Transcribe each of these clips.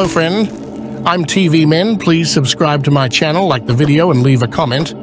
Hello friend, I'm TV Min. Please subscribe to my channel, like the video, and leave a comment.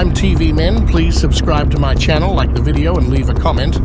I'm TV Men. Please subscribe to my channel, like the video, and leave a comment.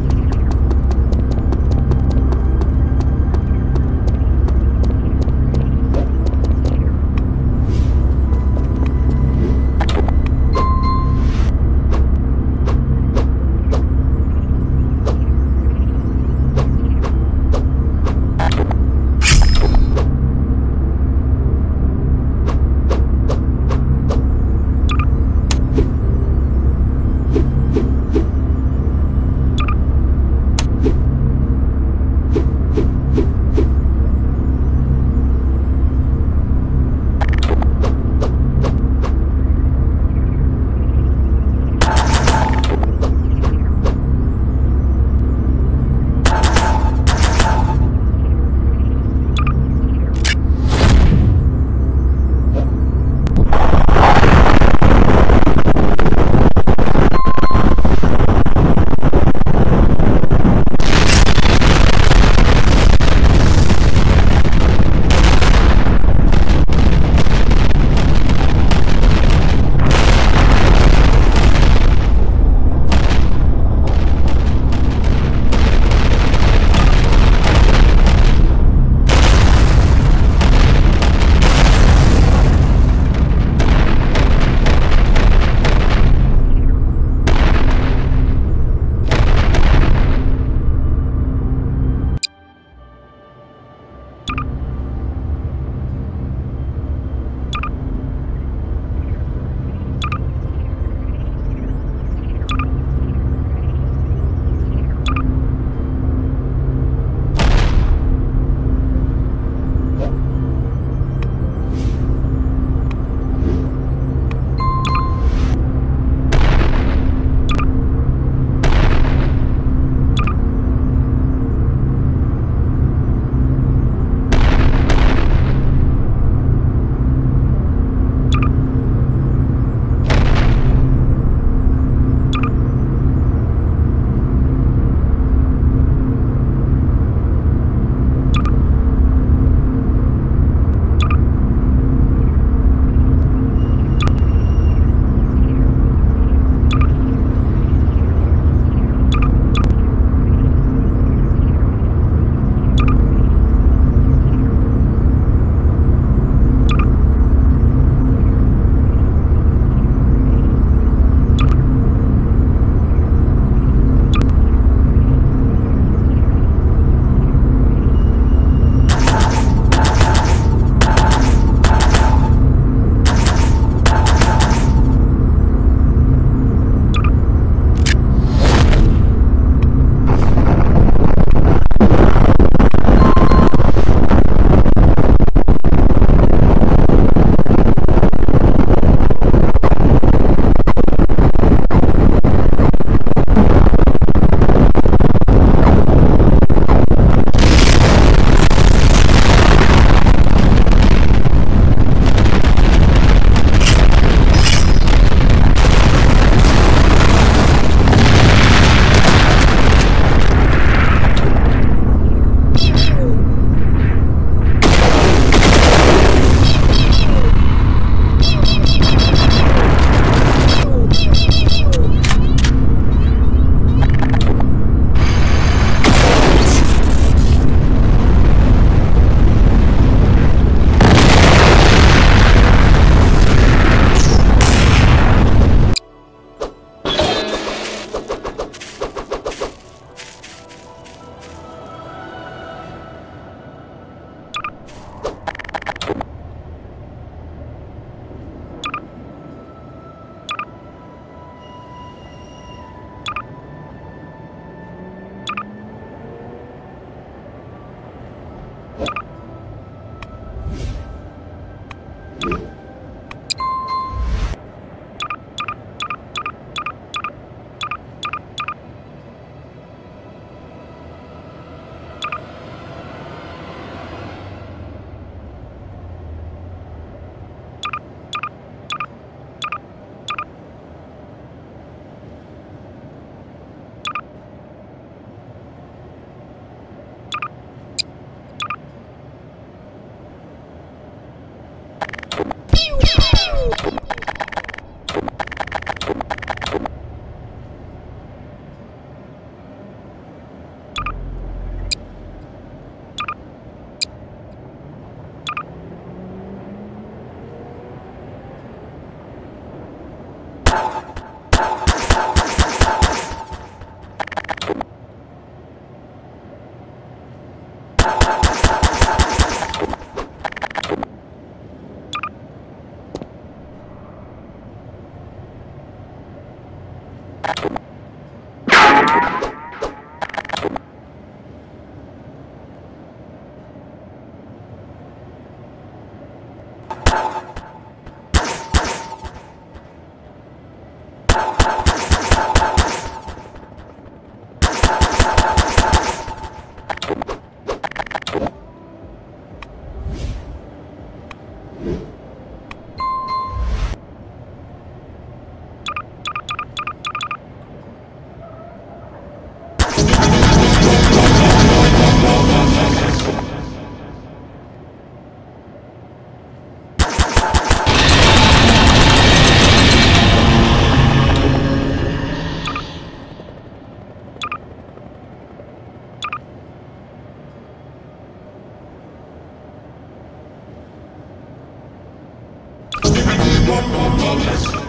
Yes.